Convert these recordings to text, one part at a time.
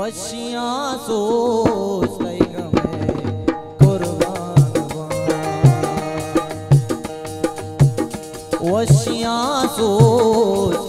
वशिया सोच कुर्बान वशिया सोच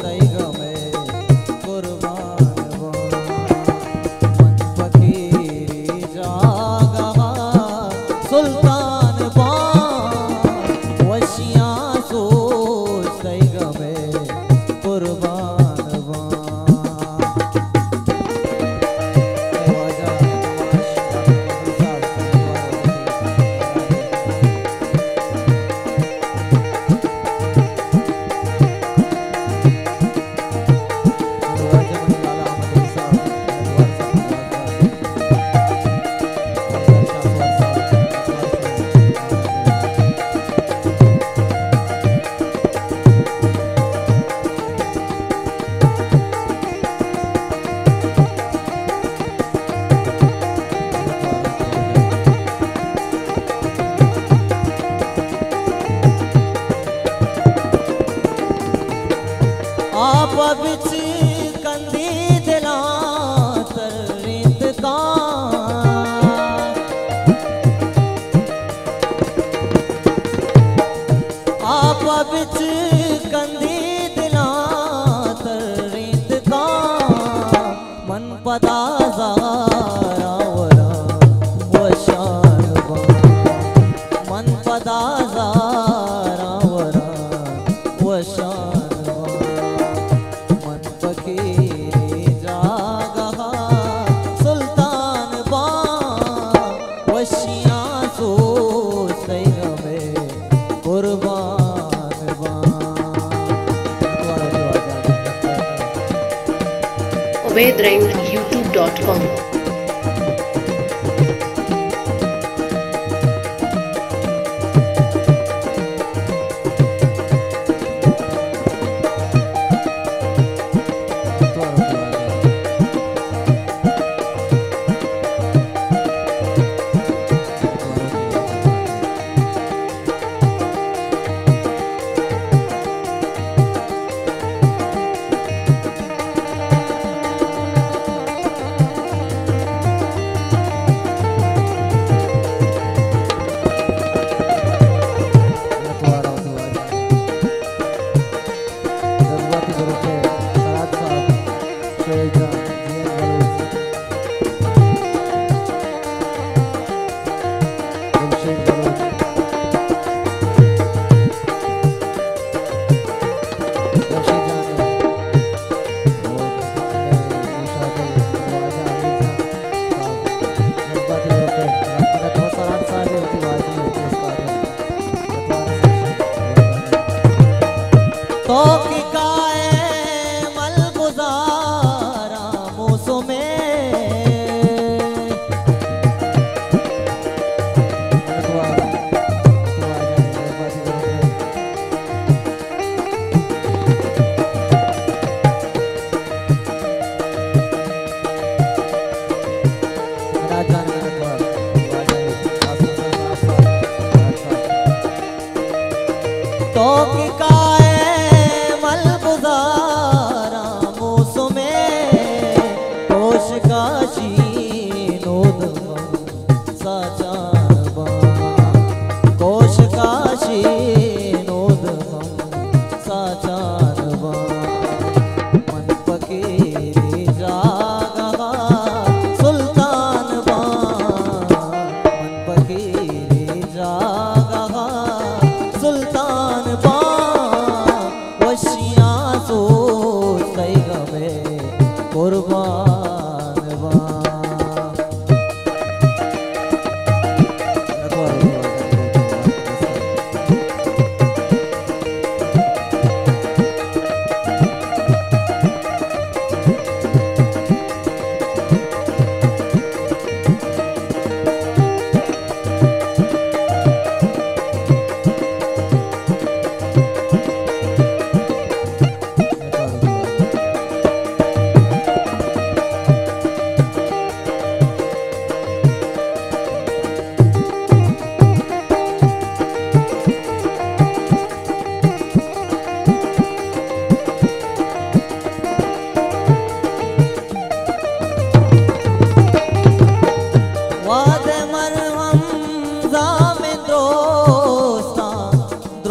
YouTube.com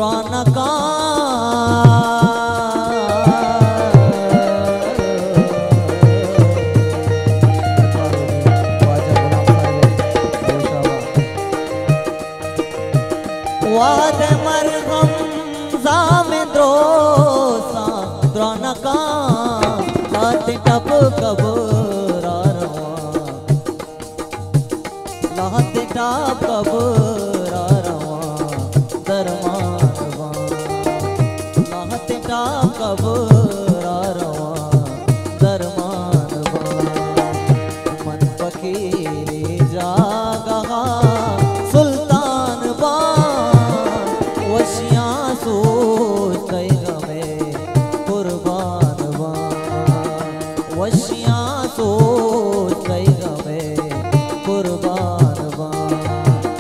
पुराण का वाद मरहम जाम द्रोसा द्रोण का लात टप कबरा रवा लात टप कबरा रवा दरमा रवा लात टप कबरा रवा दरमा रवा मन फकीरी जागा कुर्बान बा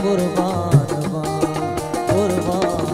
कुर्बान बा कुर्बान।